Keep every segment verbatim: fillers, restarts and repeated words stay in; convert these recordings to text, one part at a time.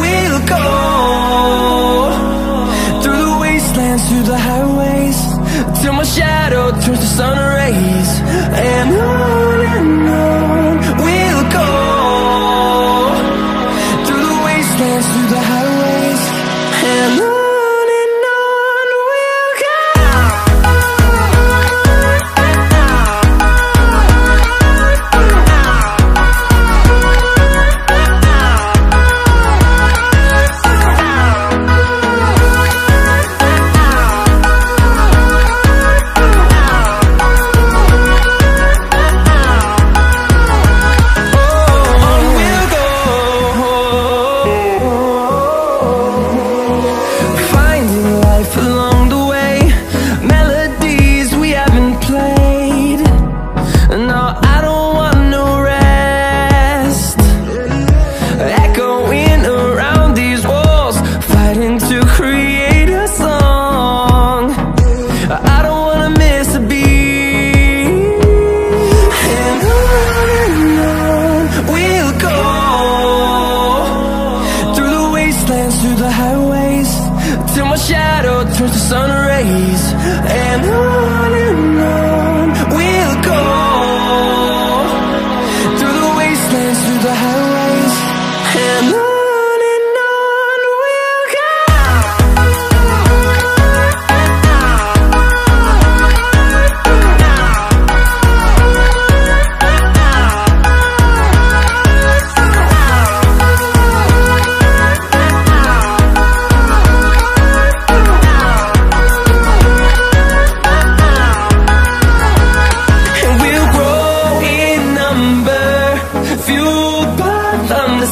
we'll go, through the wastelands, through the highways, till my shadow turns to sun rays. And on and on we'll go, through the wastelands, through the highways, and on. Through the highways, till my shadow turns to sun rays. And on and on we'll go, through the wastelands, through the highways, and on.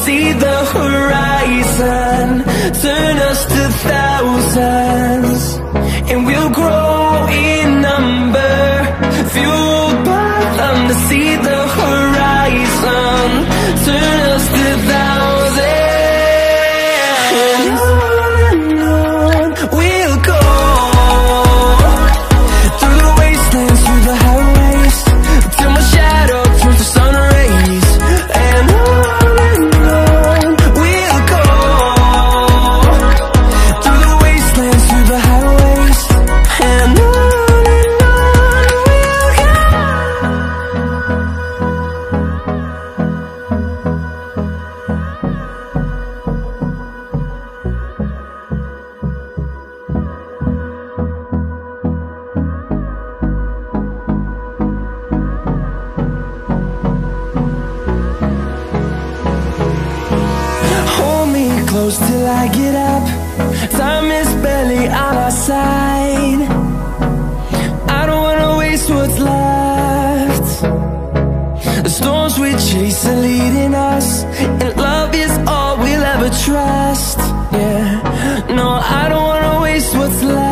See the horizon, turn us to thousands, and we'll grow in number, fueled by them to see the horizon, turn us to thousands. And on and on we'll go, through the wastelands, through the highways, till my shadow turns to sun rays. And on close till I get up, time is barely on our side. I don't wanna waste what's left. The storms we chase are leading us, and love is all we'll ever trust. Yeah, no, I don't wanna waste what's left.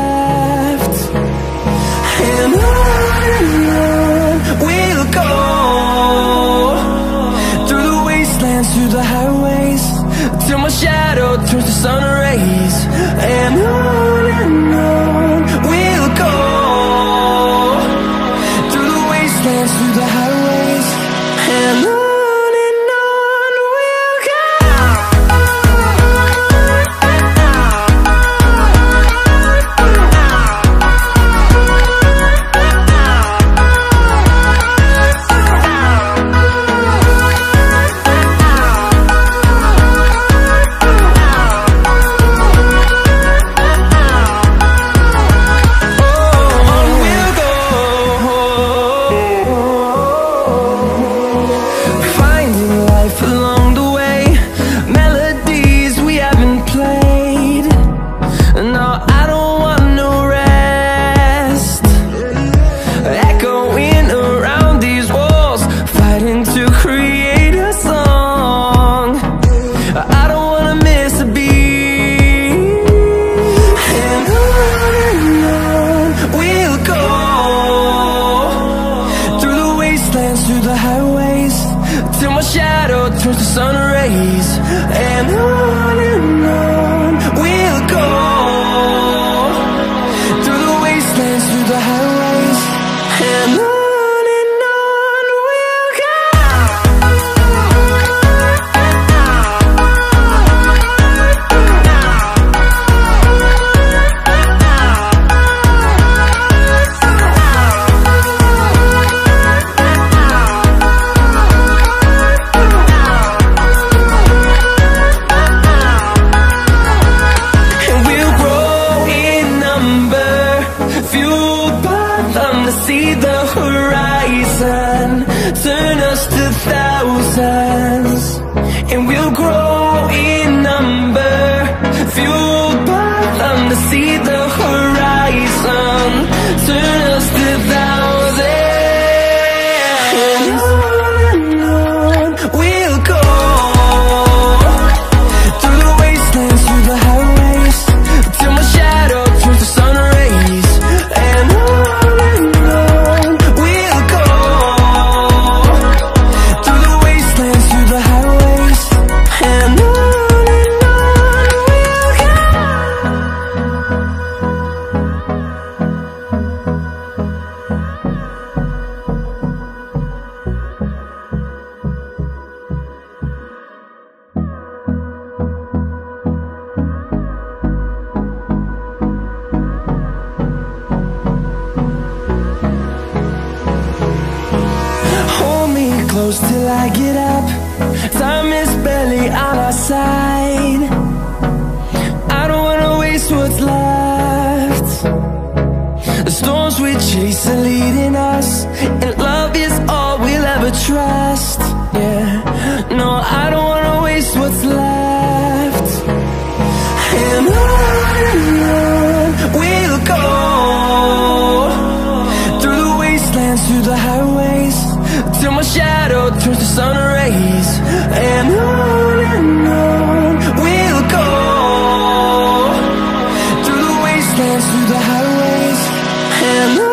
And on and on we'll go, through the wastelands, through the highways, till my shadow turns to sun rays. And on and on we'll go, through the wastelands, through the highways, and on. through the highways till my shadow turns to sun rays, and on and on we'll go, through the wastelands, through the highways, and on. See the horizon, turn us to thousands, and we'll grow in number, fueled by them to see the horizon, turn us to thousands, and on and on we'll go, through the wastelands, through the highways, till my shadow turns to sun rays, and on. Close till I get up, time is barely on our side. I don't wanna waste what's left. The storms we chase are leading us, and love is all we'll ever trust. Yeah, no, I don't wanna waste what's left. And on and on we'll go, through the wastelands, through the highways, till my shadow turns to sun rays, and on and on we'll go, through the wastelands, through the highways, and on.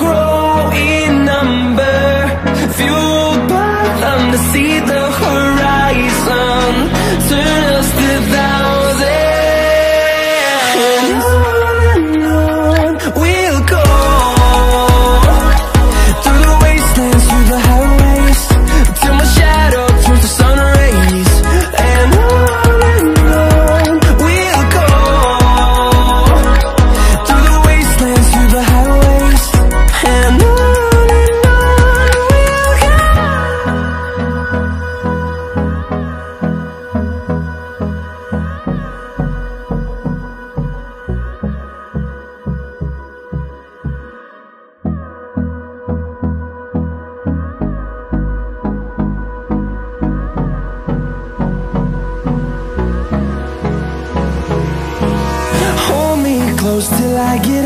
close till I get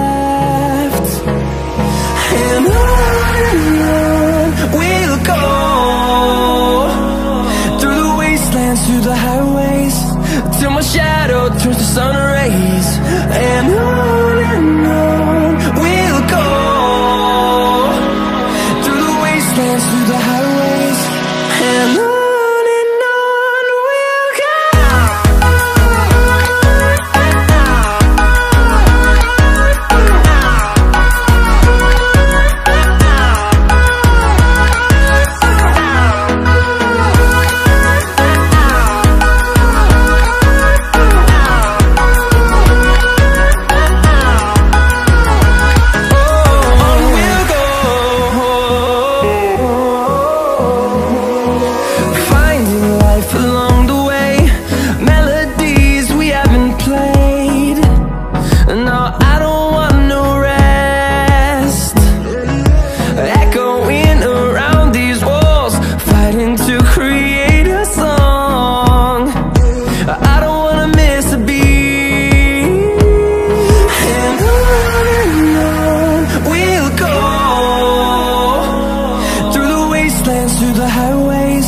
left. And on and on we'll go, through the wastelands, through the highways, till my shadow turns to sun rays. And on and on we'll go, through the wastelands, through the highways. And on. Through the highways,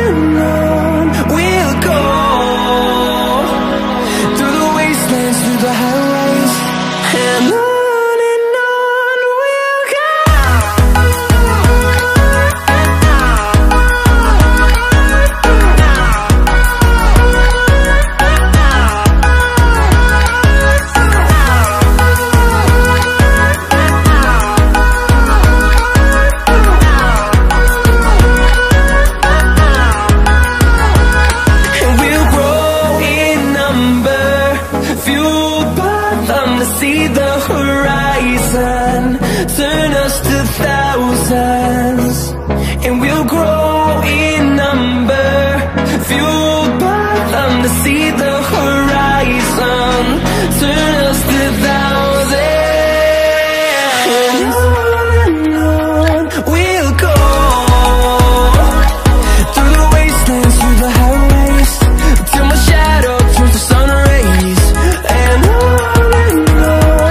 and on we'll go, through the wastelands, through the highways. And on. See the horizon turn us to thousands, and we'll grow in number, fueled by them. To see the horizon turn us to thousands. On and on we'll go, through the wastelands, through the highways, till my shadow turns to sun rays. And on and on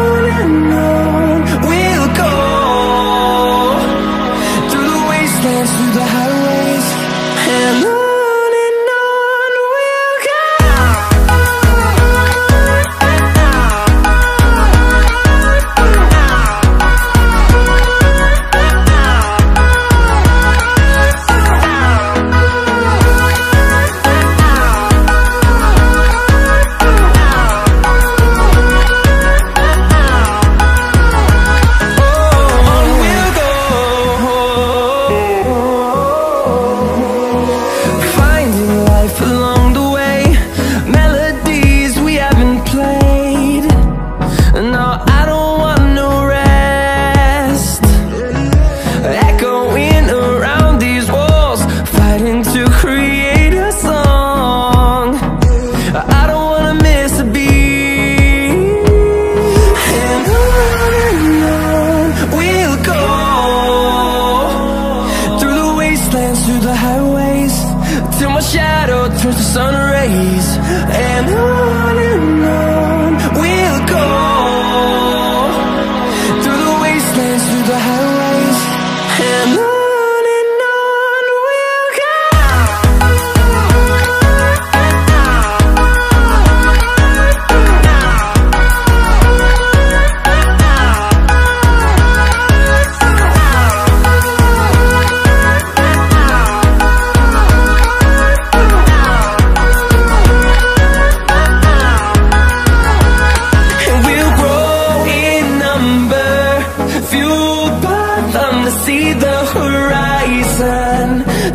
and on we'll go, through the wastelands, through the highways. And on. through the highways till my shadow turns to sun rays, and on and on we'll go, through the wastelands, through the highways, and on. See the horizon,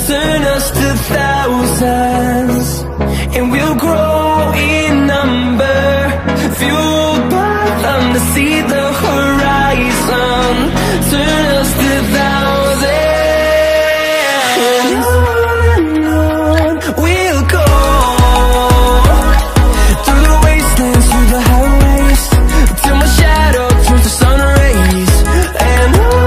turn us to thousands, and we'll grow in number, fueled by them to see the horizon, turn us to thousands, and on and on we'll go, through the wastelands, through the highways, till my shadow turns to sun rays, and on.